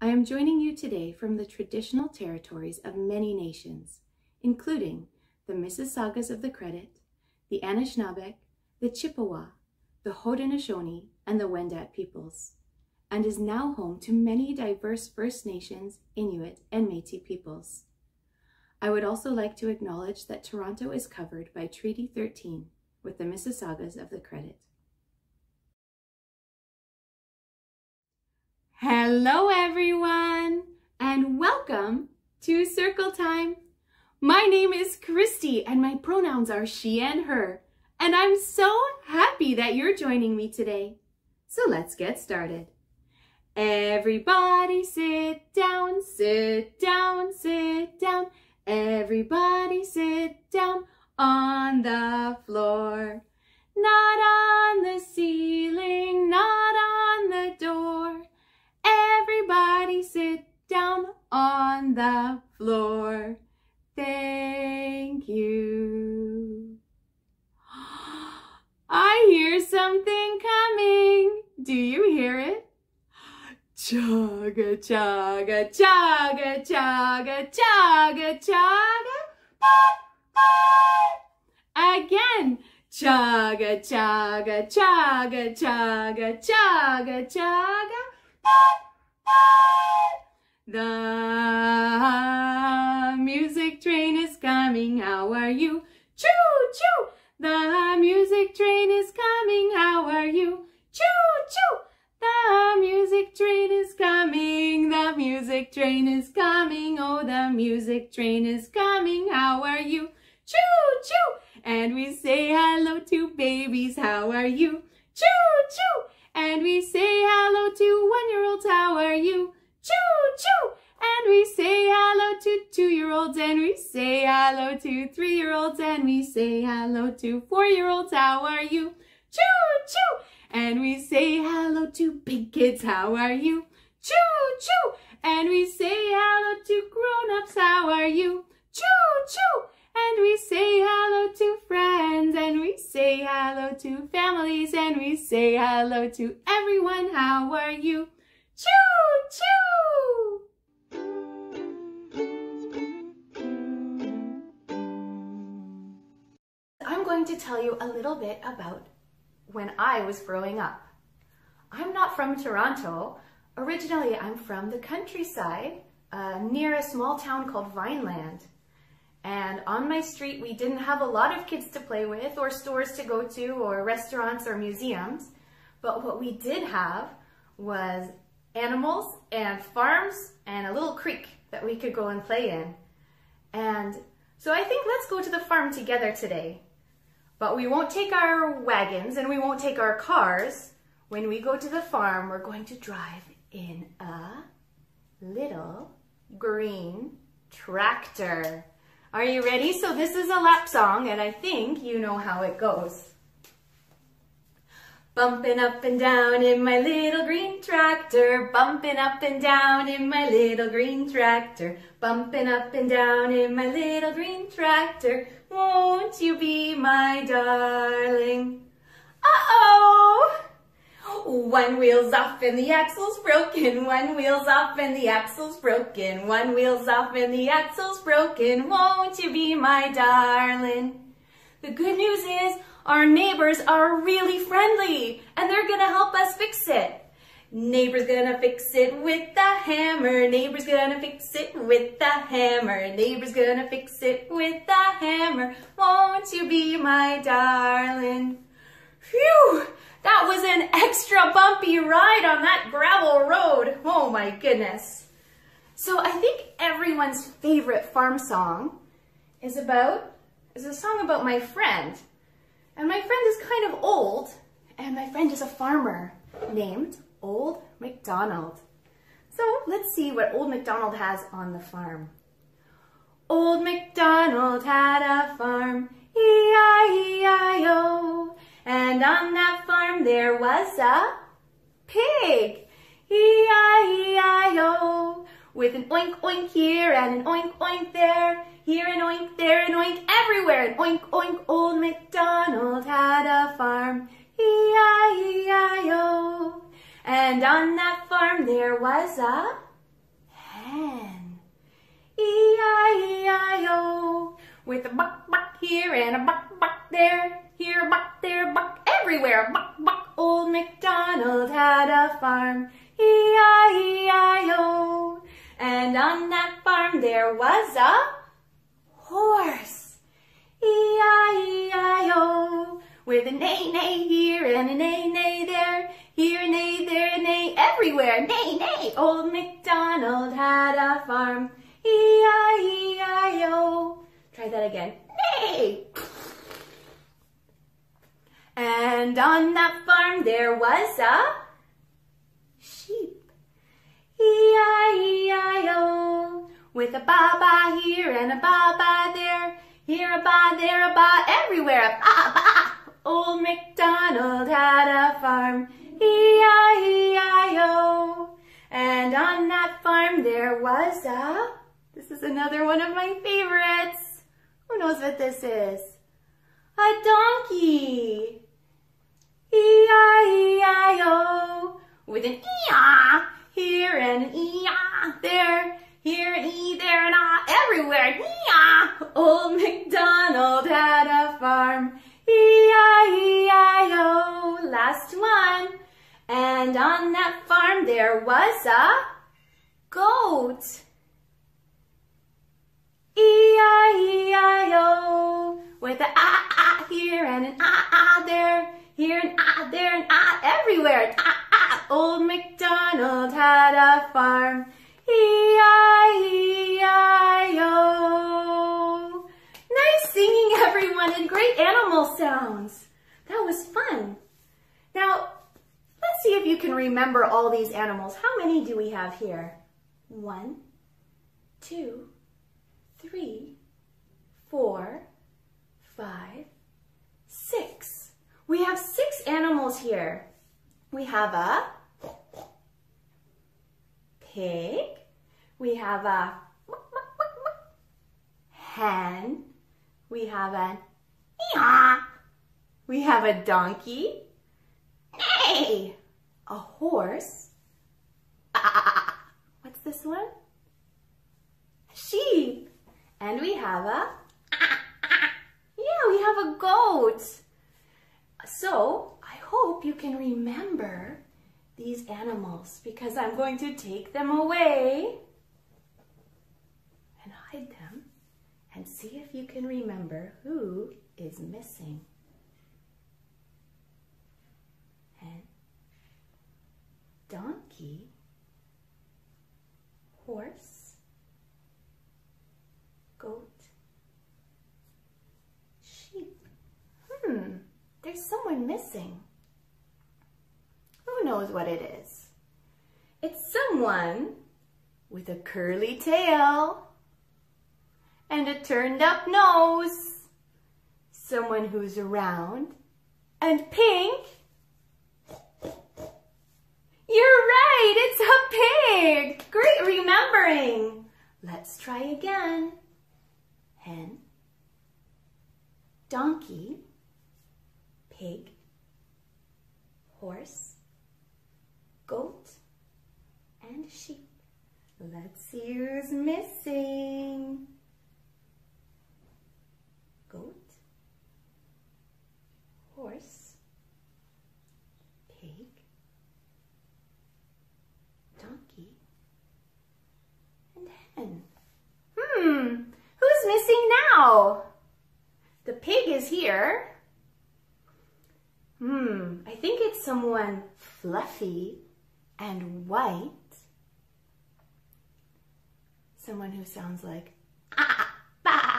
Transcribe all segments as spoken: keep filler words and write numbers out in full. I am joining you today from the traditional territories of many nations, including the Mississaugas of the Credit, the Anishnabek, the Chippewa, the Haudenosaunee, and the Wendat peoples, and is now home to many diverse First Nations, Inuit, and Métis peoples. I would also like to acknowledge that Toronto is covered by Treaty thirteen with the Mississaugas of the Credit. Hello everyone, and welcome to Circle Time. My name is Christy and my pronouns are she and her, and I'm so happy that you're joining me today. So let's get started. Everybody sit down, sit down, sit down. Everybody sit down on the floor. Not on the ceiling, not on the door. Everybody sit down on the floor. Thank you. I hear something coming. Do you hear it? Chaga, chaga, chaga, chaga, chaga, chaga. Again. Chaga, chaga, chaga, chaga, chaga, chaga. The music train is coming. How are you? Choo, choo. The music train is coming. How are you? Choo, choo. The music train is coming, the music train is coming, oh, the music train is coming, how are you? Choo-choo! And we say hello to babies, how are you? Choo-choo! And we say hello to one-year-olds, how are you? Choo-choo! And we say hello to two-year-olds, and we say hello to three-year-olds, and we say hello to four-year-olds, how are you? Choo-choo! And we say hello to big kids, how are you? Choo-choo! And we say hello to grown-ups, how are you? Choo-choo! And we say hello to friends, and we say hello to families, and we say hello to everyone, how are you? Choo-choo! I'm going to tell you a little bit about when I was growing up. I'm not from Toronto. Originally, I'm from the countryside uh, near a small town called Vineland. And on my street, we didn't have a lot of kids to play with or stores to go to or restaurants or museums. But what we did have was animals and farms and a little creek that we could go and play in. And so I think let's go to the farm together today. But we won't take our wagons and we won't take our cars. When we go to the farm, we're going to drive in a little green tractor. Are you ready? So this is a lap song and I think you know how it goes. Bumping up and down in my little green tractor, bumping up and down in my little green tractor, bumping up and down in my little green tractor, won't you be my darling? Uh-oh! One wheel's off and the axle's broken, one wheel's off and the axle's broken, one wheel's off and the axle's broken, won't you be my darling? The good news is, our neighbors are really friendly and they're gonna help us fix it. Neighbor's gonna fix it with the hammer. Neighbor's gonna fix it with the hammer. Neighbor's gonna fix it with the hammer. Won't you be my darling? Phew! That was an extra bumpy ride on that gravel road. Oh my goodness. So I think everyone's favorite farm song is about, is a song about my friend. And my friend is kind of old, and my friend is a farmer named Old MacDonald. So let's see what Old MacDonald has on the farm. Old MacDonald had a farm, E I E I O. And on that farm there was a pig, E I E I O. With an oink oink here and an oink oink there. Here an oink, there an oink, everywhere an oink oink. Old MacDonald had a farm, E I E I O. And on that farm there was a hen. E I E I O, with a buck buck here and a buck buck there, here a buck, there a buck, everywhere a buck buck. Old MacDonald had a farm, E I E I O, and on that farm there was a horse, E I E I O, with a neigh neigh here and a neigh neigh there, here a neigh, there a neigh, everywhere neigh neigh. Old MacDonald had a farm, E I E I O. Try that again. Neigh! And on that farm there was a sheep, E I E I O, with a ba-ba here and a ba-ba there, here a ba, there a ba, everywhere a ba-ba. Old MacDonald had a farm, E I E I O, and on that farm there was a, this is another one of my favorites, who knows what this is, a donkey, E I E I O, with an E-ah here and an E-ah there, here an E, there an ah, everywhere an E-ah. Old MacDonald had a farm, E I E I O, last one. And on that farm there was a goat, E I E I O, with an ah ah here and an ah ah there, here an ah there an ah, everywhere an ah ah. Old MacDonald had a farm, E I E I O. Nice singing, everyone, and great animal sounds. That was fun. Now, let's see if you can remember all these animals. How many do we have here? One, two, three, four, five, six. We have six animals here. We have a pig. We have a hen. We have an eeyaw. We have a donkey, neigh, a horse, ah, what's this one? A sheep, and we have a, ah, ah. Yeah, we have a goat. So I hope you can remember these animals because I'm going to take them away and hide them and see if you can remember who is missing. Hen, donkey, horse, goat, sheep. Hmm, there's someone missing. Who knows what it is? It's someone with a curly tail and a turned up nose. Someone who's round and pink. You're right, it's a pig. Great remembering. Let's try again. Hen, donkey, pig, horse, goat, and sheep. Let's see who's missing. Goat, horse, pig, donkey, and hen. Hmm, who's missing now? The pig is here. Hmm, I think it's someone fluffy and white. Someone who sounds like ah, bah.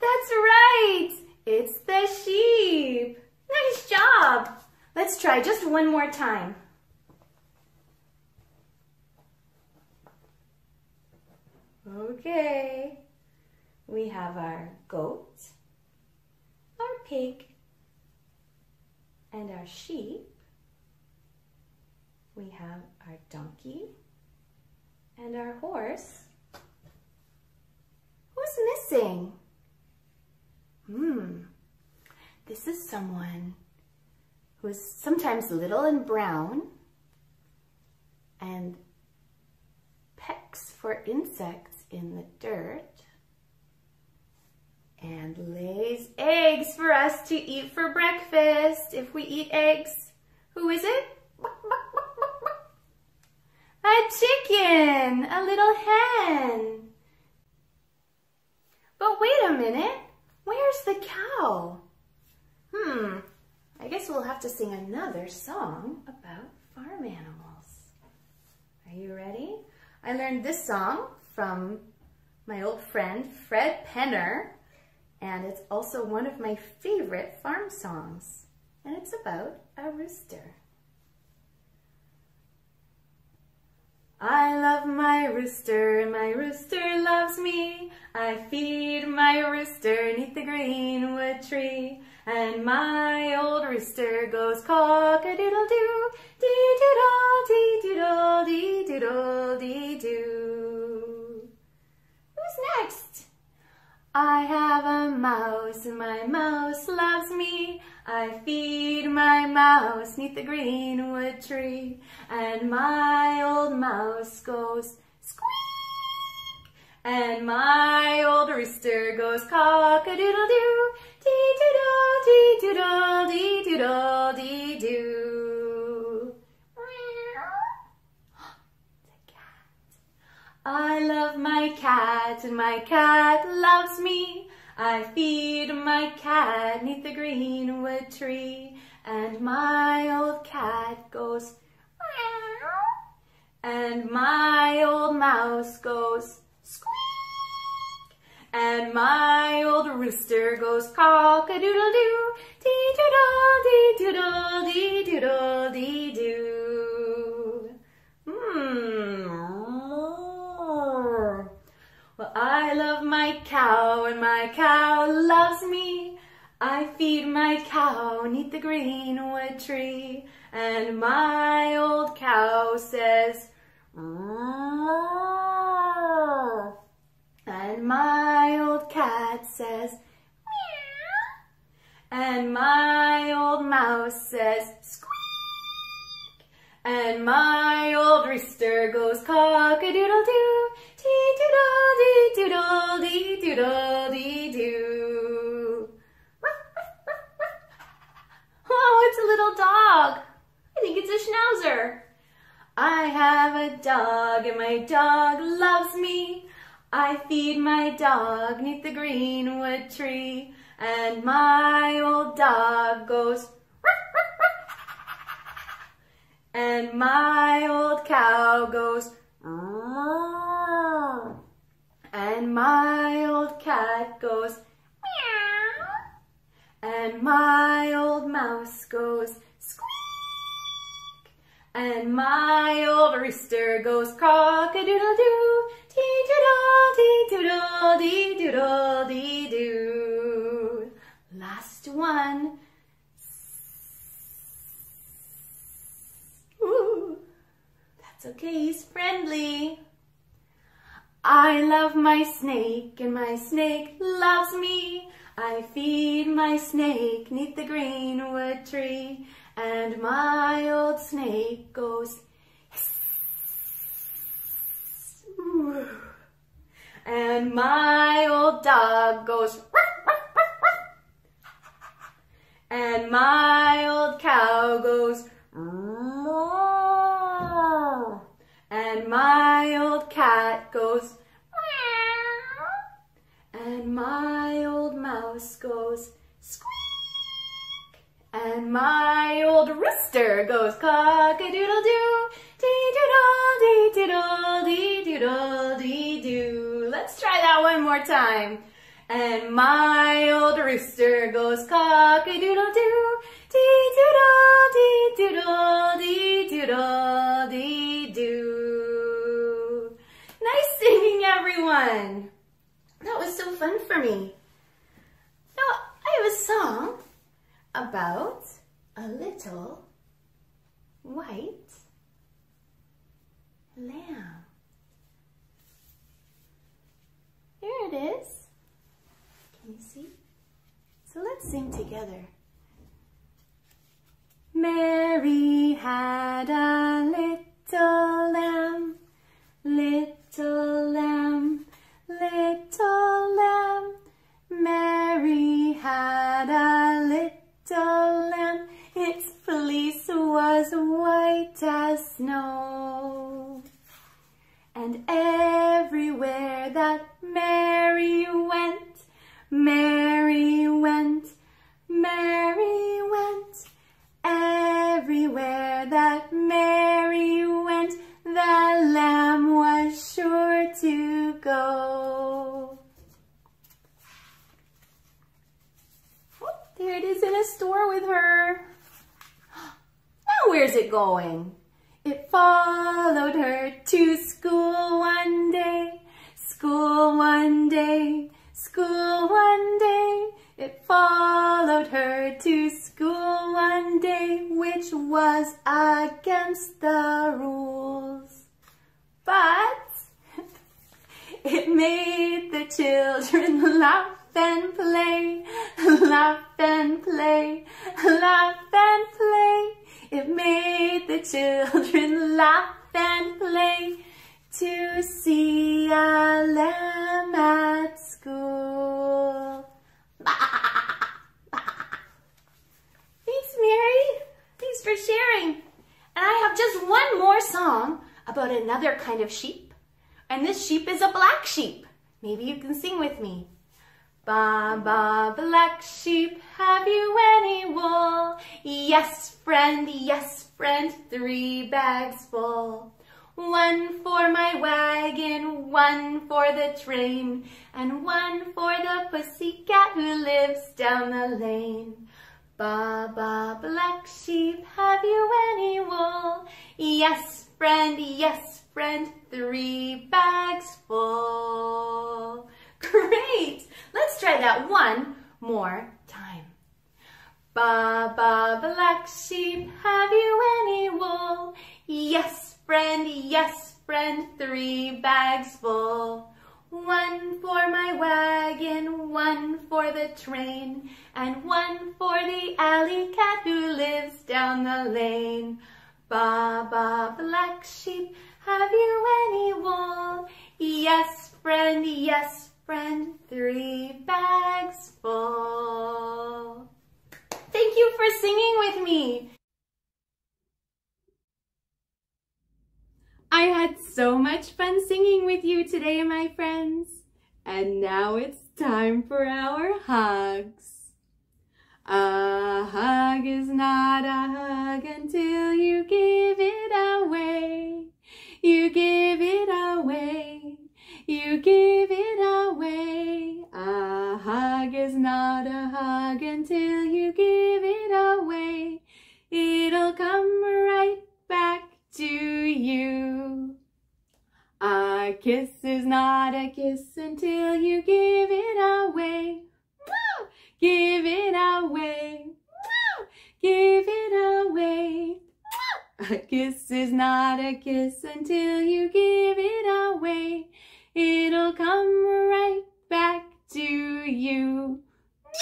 That's right! It's the sheep! Nice job! Let's try just one more time. Okay. We have our goat, our pig, and our sheep. We have our donkey and our horse. Who's missing? Hmm, this is someone who is sometimes little and brown and looks for insects in the dirt and lays eggs for us to eat for breakfast. If we eat eggs, who is it? A chicken, a little hen. But wait a minute, where's the cow? Hmm, I guess we'll have to sing another song about farm animals. Are you ready? I learned this song from my old friend Fred Penner, and it's also one of my favorite farm songs, and it's about a rooster. I love my rooster, my rooster loves me. I feed my rooster 'neath the greenwood tree. And my old rooster goes cock-a-doodle-doo, dee-doodle, dee-doodle, dee-doodle, dee-doo. Who's next? I have a mouse, my mouse loves me. I feed my mouse 'neath the greenwood tree, and my old mouse goes squeak, and my old rooster goes cock-a-doodle-doo, dee-doodle, dee-doodle, dee-doodle, dee-doo. The cat. I love my cat, and my cat loves me. I feed my cat 'neath the greenwood tree, and my old cat goes meow, and my old mouse goes squeak, and my old rooster goes cock-a-doodle-doo, dee-doodle, dee-doodle, dee-doodle, dee-doo. Hmm. Well, I love my cow and my cow loves me. I feed my cow 'neath the greenwood tree, and my old cow says meow, and my old cat says meow, and my old mouse says squeak, and my old rooster goes cock-a-doodle-doo, dee-doodle, dee-doodle, dee-doodle, dee-doo. Oh, it's a little dog. I think it's a schnauzer. I have a dog and my dog loves me. I feed my dog 'neath the greenwood tree, and my old dog goes and my old cow goes and my old cat goes meow, and my old mouse goes squeak, and my old rooster goes cock-a-doodle-doo, dee-doodle, dee-doodle, dee-doodle, dee-doo. Last one. Ooh, that's okay, he's friendly. I love my snake and my snake loves me. I feed my snake 'neath the greenwood tree, and my old snake goes hiss. Ooh. And my old dog goes ruff, ruff, ruff, ruff. And my old cow goes moo, and my old cat goes and my old mouse goes squeak, and my old rooster goes cock-a-doodle-doo, dee-doodle, dee-doodle, dee-doodle, dee-doo. Let's try that one more time. And my old rooster goes cock-a-doodle-doo, dee-doodle, dee-doodle, dee-doodle, dee-doo. Nice singing, everyone. That was so fun for me. Now, I have a song about a little white lamb. Here it is. Can you see? So let's sing together. Mary had a little lamb, little white as snow. And everywhere that Mary went, Mary went, Mary went. Everywhere that Mary went, the lamb was sure to go. Oh, there it is in a store with her. Now where's it going? It followed her to school one day, school one day, school one day. It followed her to school one day, which was against the rules. But it made the children laugh and play, laugh and play, laugh and play. It made the children laugh and play to see a lamb at school. Thanks, Mary. Thanks for sharing. And I have just one more song about another kind of sheep. And this sheep is a black sheep. Maybe you can sing with me. Ba, ba, black sheep, have you any wool? Yes, friend, yes, friend, three bags full. One for my wagon, one for the train, and one for the pussycat who lives down the lane. Ba, ba, black sheep, have you any wool? Yes, friend, yes, friend, three bags full. Great! Let's try that one more time. Ba, ba, black sheep, have you any wool? Yes, friend, yes, friend, three bags full. One for my wagon, one for the train, and one for the alley cat who lives down the lane. Ba, ba, black sheep, have you any wool? Yes, friend, yes, friend, three bags full. Thank you for singing with me. I had so much fun singing with you today, my friends. And now it's time for our hugs. A hug is not a hug until you give it away. You give it away. You give it away. A hug is not a hug until you give it away. It'll come right back to you. A kiss is not a kiss until you give it away. Woo! Give it away. Woo! Give it away. Woo! A kiss is not a kiss until you give it away. It'll come right back to you. Woo!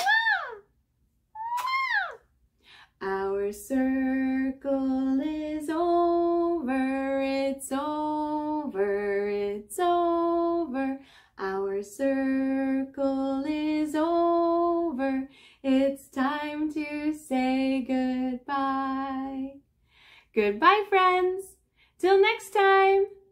Woo! Our circle is over. It's over, it's over, our circle is over, it's time to say goodbye. Goodbye, friends, till next time.